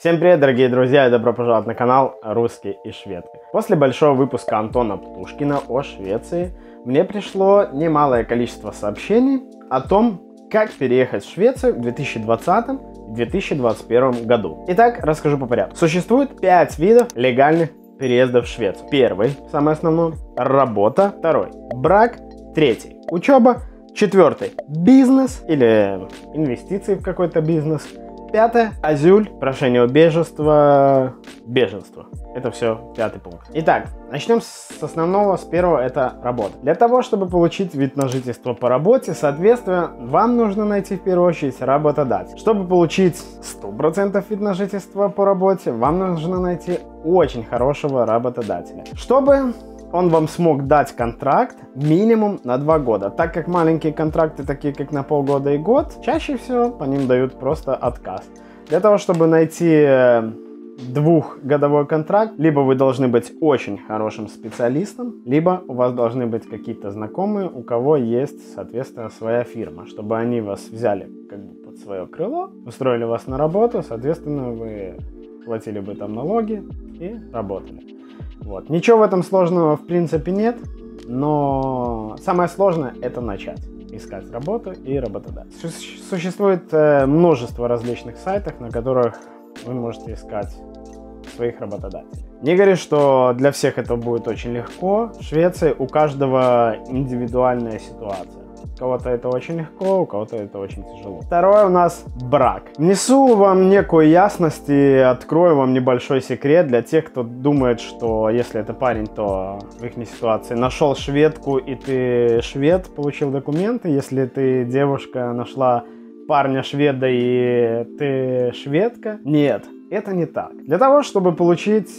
Всем привет, дорогие друзья, и добро пожаловать на канал «Русские и Шведы». После большого выпуска Антона Птушкина о Швеции мне пришло немалое количество сообщений о том, как переехать в Швецию в 2020-2021 году. Итак, расскажу по порядку. Существует 5 видов легальных переездов в Швецию. Первый, самый основной, работа. Второй, брак. Третий, учеба. Четвертый, бизнес или инвестиции в какой-то бизнес. Пятое, азюль, прошение убежища, беженство. Это все пятый пункт. Итак, начнем с основного, с первого, это работа. Для того, чтобы получить вид на жительство по работе, соответственно, вам нужно найти в первую очередь работодателя. Чтобы получить 100% вид на жительство по работе, вам нужно найти очень хорошего работодателя. Чтобы он вам смог дать контракт минимум на 2 года. Так как маленькие контракты, такие как на полгода и год, чаще всего по ним дают просто отказ. Для того, чтобы найти двухгодовой контракт, либо вы должны быть очень хорошим специалистом, либо у вас должны быть какие-то знакомые, у кого есть, соответственно, своя фирма, чтобы они вас взяли как бы под свое крыло, устроили вас на работу, соответственно, вы платили бы там налоги и работали. Вот. Ничего в этом сложного в принципе нет, но самое сложное это начать искать работу и работодателя. Существует множество различных сайтов, на которых вы можете искать своих работодателей. Не говорю, что для всех это будет очень легко. В Швеции у каждого индивидуальная ситуация. У кого-то это очень легко, у кого-то это очень тяжело. Второе у нас брак. Внесу вам некую ясность и открою вам небольшой секрет для тех, кто думает, что если это парень, то в их ситуации нашел шведку и ты швед, получил документы. Если ты девушка, нашла парня шведа и ты шведка. Нет, это не так. Для того, чтобы получить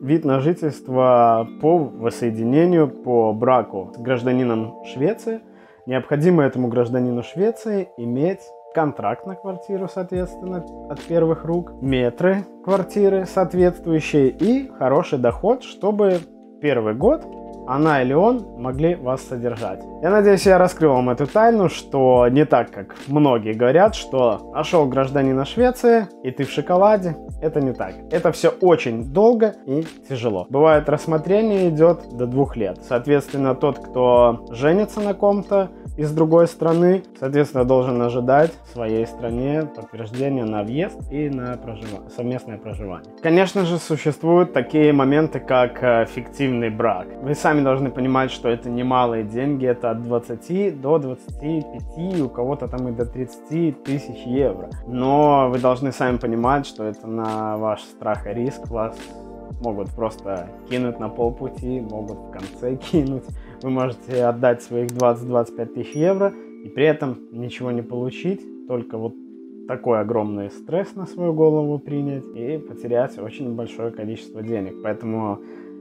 вид на жительство по воссоединению, по браку с гражданином Швеции, необходимо этому гражданину Швеции иметь контракт на квартиру, соответственно, от первых рук, метры квартиры соответствующие и хороший доход, чтобы первый год она или он могли вас содержать. Я надеюсь, я раскрыл вам эту тайну, что не так, как многие говорят, что нашел гражданина Швеции и ты в шоколаде. Это не так. Это все очень долго и тяжело. Бывает, рассмотрение идет до 2 лет. Соответственно, тот, кто женится на ком-то из другой страны, соответственно, должен ожидать в своей стране подтверждения на въезд и на совместное проживание. Конечно же, существуют такие моменты, как фиктивный брак. Вы сами должны понимать, что это немалые деньги, это от 20 до 25, у кого-то там и до 30 тысяч евро. Но вы должны сами понимать, что это на ваш страх и риск, вас могут просто кинуть на полпути, могут в конце кинуть. Вы можете отдать своих 20-25 тысяч евро и при этом ничего не получить, только вот такой огромный стресс на свою голову принять и потерять очень большое количество денег. Поэтому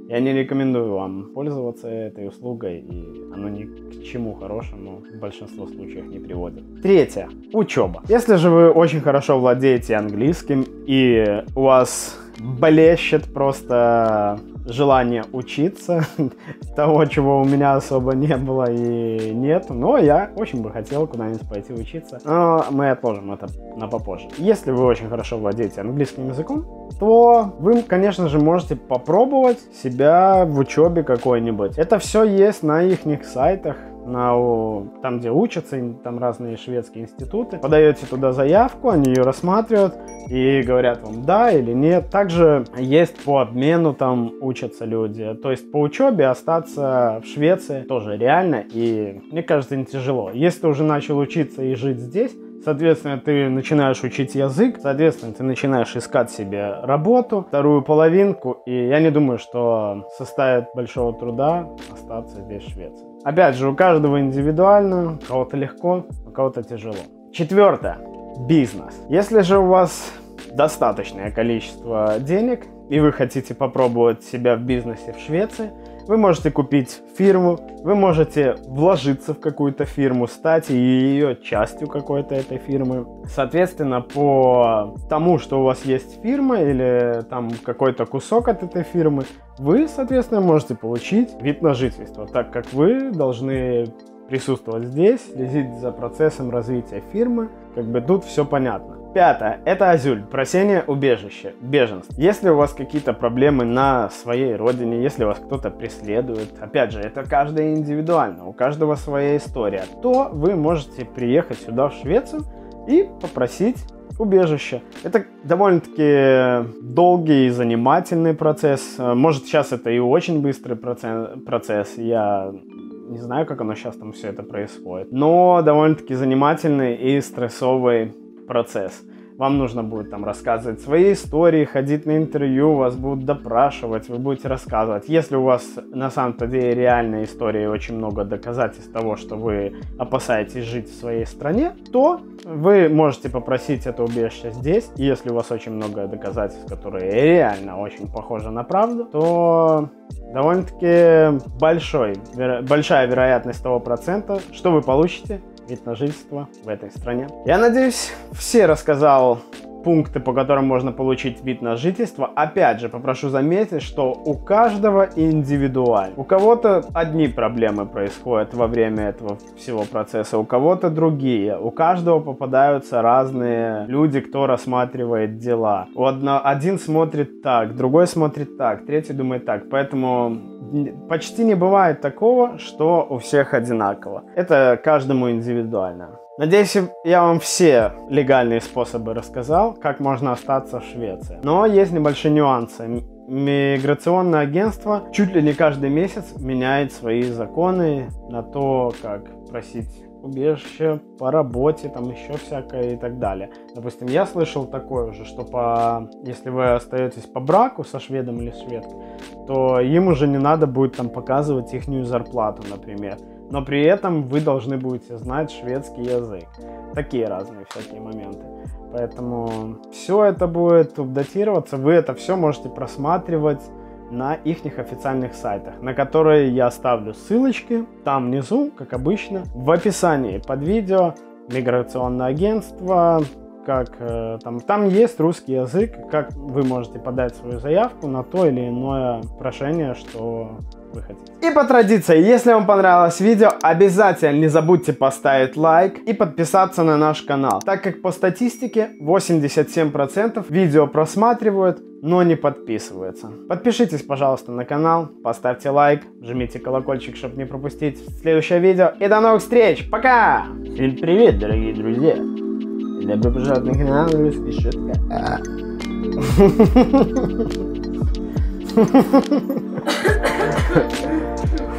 я не рекомендую вам пользоваться этой услугой, и оно ни к чему хорошему в большинстве случаев не приводит. Третье. Учеба. Если же вы очень хорошо владеете английским, и у вас блещет просто желание учиться, того, чего у меня особо не было и нет, но я очень бы хотел куда-нибудь пойти учиться, но мы отложим это на попозже. Если вы очень хорошо владеете английским языком, то вы, конечно же, можете попробовать себя в учебе какой-нибудь. Это все есть на их сайтах, там, где учатся, там разные шведские институты. Подаете туда заявку, они ее рассматривают и говорят вам да или нет. Также есть по обмену, там учатся люди. То есть по учебе остаться в Швеции тоже реально и, мне кажется, не тяжело. Если ты уже начал учиться и жить здесь, соответственно, ты начинаешь учить язык, соответственно, ты начинаешь искать себе работу, вторую половинку, и я не думаю, что составит большого труда остаться здесь в Швеции. Опять же, у каждого индивидуально, у кого-то легко, у кого-то тяжело. Четвертое. Бизнес. Если же у вас достаточное количество денег, и вы хотите попробовать себя в бизнесе в Швеции, вы можете купить фирму, вы можете вложиться в какую-то фирму, стать ее частью какой-то этой фирмы. Соответственно, по тому, что у вас есть фирма или там какой-то кусок от этой фирмы, вы, соответственно, можете получить вид на жительство, так как вы должны присутствовать здесь, следить за процессом развития фирмы. Как бы тут все понятно. Пятое. Это Азюль. Просение убежища. Беженств. Если у вас какие-то проблемы на своей родине, если вас кто-то преследует, опять же, это каждый индивидуально, у каждого своя история, то вы можете приехать сюда, в Швецию, и попросить убежище. Это довольно-таки долгий и занимательный процесс. Может, сейчас это и очень быстрый процесс. Я не знаю, как оно сейчас там все это происходит. Но довольно-таки занимательный и стрессовый процесс. Вам нужно будет там рассказывать свои истории, ходить на интервью, вас будут допрашивать, вы будете рассказывать. Если у вас на самом-то деле реальная история и очень много доказательств того, что вы опасаетесь жить в своей стране, то вы можете попросить это убежище здесь. И если у вас очень много доказательств, которые реально очень похожи на правду, то довольно-таки большая вероятность того процента, что вы получите вид на жительство в этой стране. Я надеюсь, все рассказал пункты, по которым можно получить вид на жительство. Опять же, попрошу заметить, что у каждого индивидуально. У кого-то одни проблемы происходят во время этого всего процесса, у кого-то другие. У каждого попадаются разные люди, кто рассматривает дела. Один смотрит так, другой смотрит так, третий думает так. Поэтому почти не бывает такого, что у всех одинаково. Это каждому индивидуально. Надеюсь, я вам все легальные способы рассказал, как можно остаться в Швеции. Но есть небольшие нюансы. Миграционное агентство чуть ли не каждый месяц меняет свои законы на то, как просить убежище, по работе, там еще всякое и так далее. Допустим, я слышал такое уже, что если вы остаетесь по браку со шведом или шведкой, то им уже не надо будет там показывать ихнюю зарплату, например. Но при этом вы должны будете знать шведский язык. Такие разные всякие моменты. Поэтому все это будет датироваться. Вы это все можете просматривать на их официальных сайтах, на которые я оставлю ссылочки там внизу, как обычно, в описании под видео. Миграционное агентство, как там есть русский язык, как вы можете подать свою заявку на то или иное прошение, что вы хотите. И по традиции, если вам понравилось видео, обязательно не забудьте поставить лайк и подписаться на наш канал, так как по статистике 87% видео просматривают, но не подписываются. Подпишитесь, пожалуйста, на канал, поставьте лайк, жмите колокольчик, чтобы не пропустить следующее видео. И до новых встреч, пока! Всем привет, дорогие друзья! Добро пожаловать на канал «Русские и Шведы».